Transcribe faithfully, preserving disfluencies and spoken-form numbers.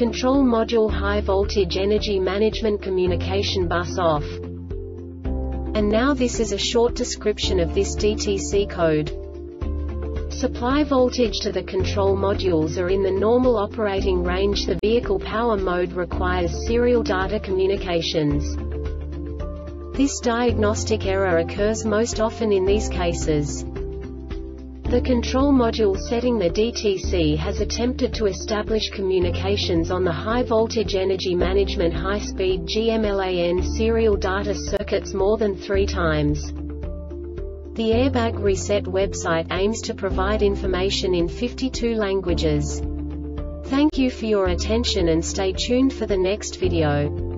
Control Module High Voltage Energy Management Communication Bus Off. And now this is a short description of this D T C code. Supply voltage to the control modules are in the normal operating range. The vehicle power mode requires serial data communications. This diagnostic error occurs most often in these cases. The control module setting the D T C has attempted to establish communications on the high voltage energy management high speed G M LAN serial data circuits more than three times. The Airbag Reset website aims to provide information in fifty-two languages. Thank you for your attention and stay tuned for the next video.